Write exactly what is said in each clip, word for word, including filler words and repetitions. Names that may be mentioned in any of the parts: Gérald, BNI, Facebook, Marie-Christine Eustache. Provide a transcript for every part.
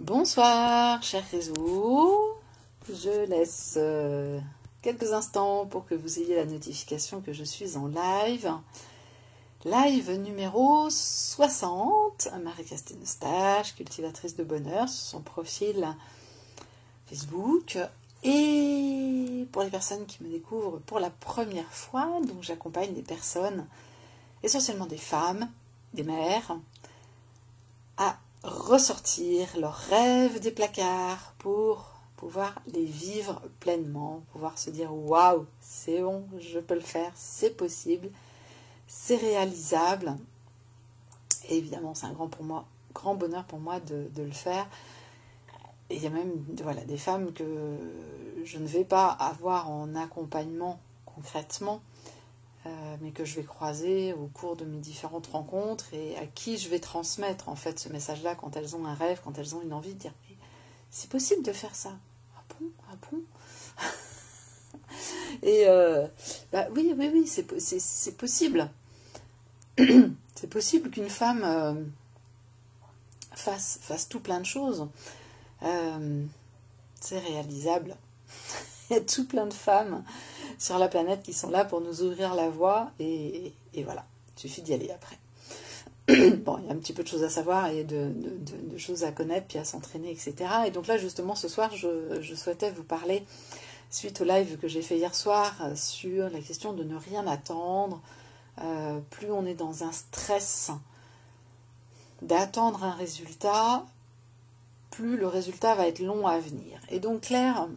Bonsoir, cher réseau. Je laisse euh, quelques instants pour que vous ayez la notification que je suis en live. Live numéro soixante, Marie-Christine Eustache, cultivatrice de bonheur, sur son profil Facebook. Et pour les personnes qui me découvrent pour la première fois, donc j'accompagne des personnes, essentiellement des femmes, des mères, à ressortir leurs rêves des placards pour pouvoir les vivre pleinement, pouvoir se dire « Waouh, c'est bon, je peux le faire, c'est possible, c'est réalisable. » Et évidemment, c'est un grand, pour moi, grand bonheur pour moi de, de le faire. Et il y a même voilà, des femmes que je ne vais pas avoir en accompagnement concrètement, Euh, mais que je vais croiser au cours de mes différentes rencontres et à qui je vais transmettre en fait ce message-là quand elles ont un rêve, quand elles ont une envie de dire « c'est possible de faire ça ». Ah bon, ah bon. Et euh, bah, oui, oui, oui, c'est possible. C'est possible qu'une femme euh, fasse, fasse tout plein de choses. Euh, c'est réalisable. Il y a tout plein de femmes sur la planète qui sont là pour nous ouvrir la voie, et, et voilà, il suffit d'y aller après. Bon, il y a un petit peu de choses à savoir et de, de, de, de choses à connaître, puis à s'entraîner, et cetera. Et donc là, justement, ce soir, je, je souhaitais vous parler, suite au live que j'ai fait hier soir, sur la question de ne rien attendre. Euh, plus on est dans un stress d'attendre un résultat, plus le résultat va être long à venir. Et donc, Claire...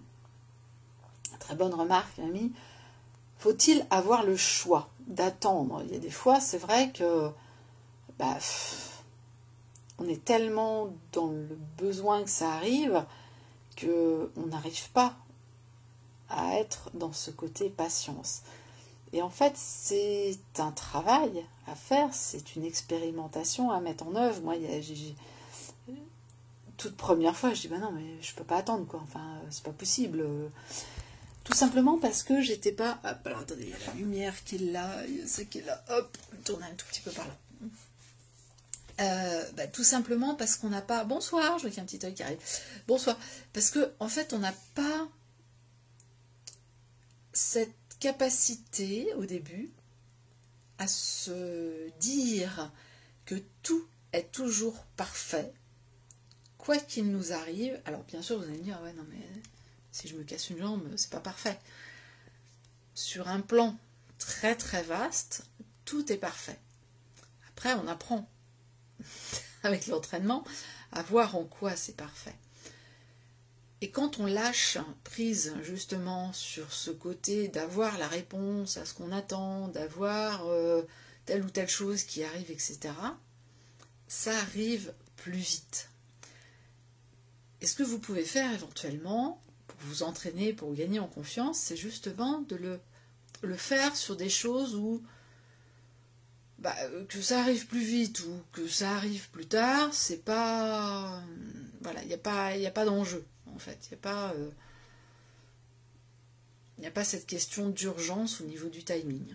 Très bonne remarque, Amy. Faut-il avoir le choix d'attendre? Il y a des fois, c'est vrai que bah, on est tellement dans le besoin que ça arrive qu'on n'arrive pas à être dans ce côté patience. Et en fait, c'est un travail à faire, c'est une expérimentation à mettre en œuvre. Moi, il y a, j'ai, j'ai, toute première fois, je dis bah non, mais je peux pas attendre, quoi. Enfin, c'est pas possible. Tout simplement parce que j'étais pas... Hop, alors attendez, il y a la lumière qui est là, il y a ça qui est là, hop, tourne un tout petit peu par là. Euh, bah, tout simplement parce qu'on n'a pas... Bonsoir, je vois qu'il y a un petit œil qui arrive. Bonsoir. Parce que en fait, on n'a pas cette capacité, au début, à se dire que tout est toujours parfait, quoi qu'il nous arrive. Alors, bien sûr, vous allez me dire, ouais, non, mais... Si je me casse une jambe, c'est pas parfait. Sur un plan très très vaste, tout est parfait. Après, on apprend, avec l'entraînement, à voir en quoi c'est parfait. Et quand on lâche prise, justement, sur ce côté d'avoir la réponse à ce qu'on attend, d'avoir euh, telle ou telle chose qui arrive, et cetera, ça arrive plus vite. Et ce que vous pouvez faire éventuellement... vous entraîner pour gagner en confiance, c'est justement de le, le faire sur des choses où bah, que ça arrive plus vite ou que ça arrive plus tard, c'est pas... Voilà, il n'y a pas, y a pas d'enjeu, en fait. Il n'y a pas... Il n'y a pas cette question d'urgence au niveau du timing.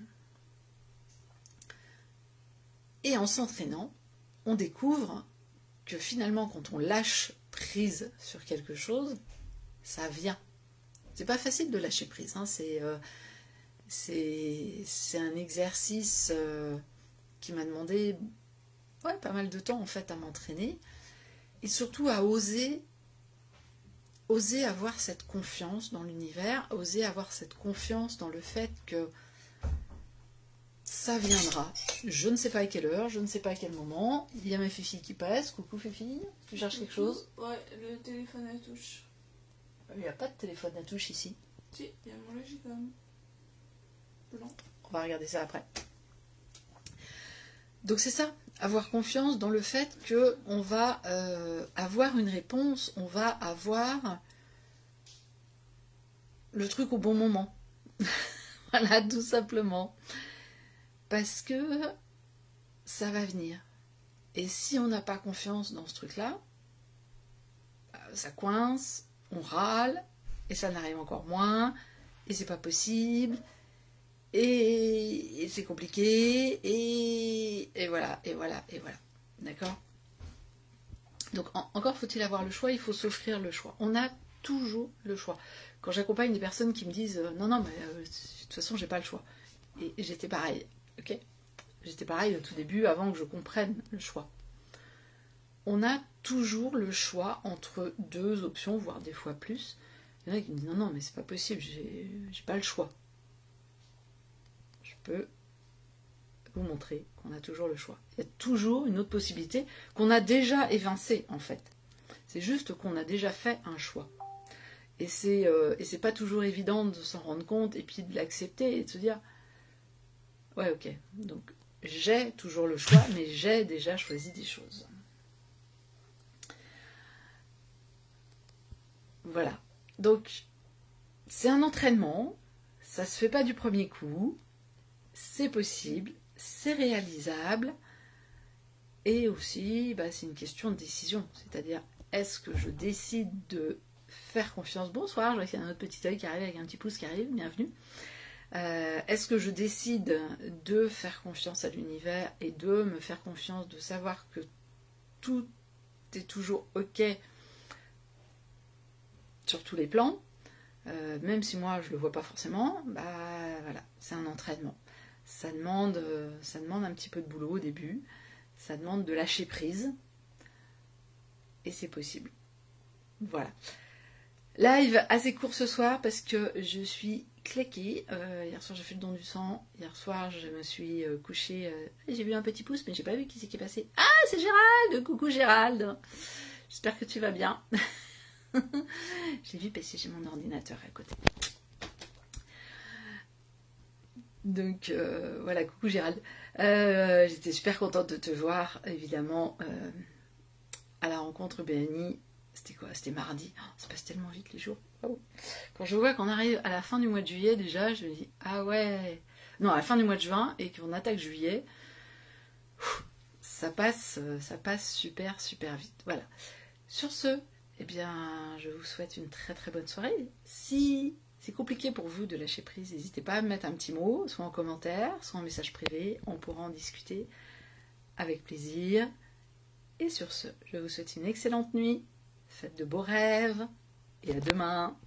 Et en s'entraînant, on découvre que finalement, quand on lâche prise sur quelque chose... Ça vient. C'est pas facile de lâcher prise. Hein. C'est euh, c'est un exercice euh, qui m'a demandé ouais, pas mal de temps en fait à m'entraîner. Et surtout à oser, oser avoir cette confiance dans l'univers, oser avoir cette confiance dans le fait que ça viendra. Je ne sais pas à quelle heure, je ne sais pas à quel moment. Il y a ma Fifi qui passe. Coucou Fifi, tu cherches quelque chose? Ouais, le téléphone à touche. Il n'y a pas de téléphone à touche ici. Si, il y a mon logis quand même. Blanc. On va regarder ça après. Donc c'est ça, avoir confiance dans le fait qu'on va euh, avoir une réponse, on va avoir le truc au bon moment. Voilà, tout simplement. Parce que ça va venir. Et si on n'a pas confiance dans ce truc-là, ça coince... On râle, et ça n'arrive encore moins, et c'est pas possible, et, et c'est compliqué, et, et voilà, et voilà, et voilà. D'accord? Donc en, encore faut-il avoir le choix, il faut s'offrir le choix. On a toujours le choix. Quand j'accompagne des personnes qui me disent euh, « Non, non, mais euh, de toute façon, j'ai pas le choix. » Et, et j'étais pareil, ok. J'étais pareil au tout début, avant que je comprenne le choix. On a toujours le choix entre deux options, voire des fois plus. Il y en a qui me disent « Non, non, mais c'est pas possible, j'ai pas le choix. » Je peux vous montrer qu'on a toujours le choix. Il y a toujours une autre possibilité qu'on a déjà évincée, en fait. C'est juste qu'on a déjà fait un choix. Et c'est euh, pas toujours évident de s'en rendre compte et puis de l'accepter et de se dire « Ouais, ok, donc j'ai toujours le choix, mais j'ai déjà choisi des choses. » Voilà. Donc, c'est un entraînement, ça se fait pas du premier coup, c'est possible, c'est réalisable, et aussi, bah, c'est une question de décision, c'est-à-dire, est-ce que je décide de faire confiance, bonsoir, je vois qu'il y a un autre petit œil qui arrive avec un petit pouce qui arrive, bienvenue, euh, est-ce que je décide de faire confiance à l'univers et de me faire confiance, de savoir que tout est toujours ok sur tous les plans, euh, même si moi je le vois pas forcément, bah voilà, c'est un entraînement. Ça demande, ça demande un petit peu de boulot au début, ça demande de lâcher prise, et c'est possible. Voilà. Live assez court ce soir parce que je suis claquée. Euh, hier soir j'ai fait le don du sang, hier soir je me suis euh, couchée, euh, j'ai vu un petit pouce mais j'ai pas vu qui c'est qui est passé. Ah, c'est Gérald! Coucou Gérald! J'espère que tu vas bien. J'ai vu passer, j'ai mon ordinateur à côté. Donc euh, voilà, coucou Gérald. Euh, J'étais super contente de te voir, évidemment, euh, à la rencontre B N I. C'était quoi? C'était mardi. Oh, ça passe tellement vite les jours. Oh. Quand je vois qu'on arrive à la fin du mois de juillet déjà, je me dis, ah ouais. Non, à la fin du mois de juin et qu'on attaque juillet, ça passe, ça passe super, super vite. Voilà. Sur ce... Eh bien, je vous souhaite une très très bonne soirée. Si c'est compliqué pour vous de lâcher prise, n'hésitez pas à me mettre un petit mot, soit en commentaire, soit en message privé. On pourra en discuter avec plaisir. Et sur ce, je vous souhaite une excellente nuit. Faites de beaux rêves. Et à demain.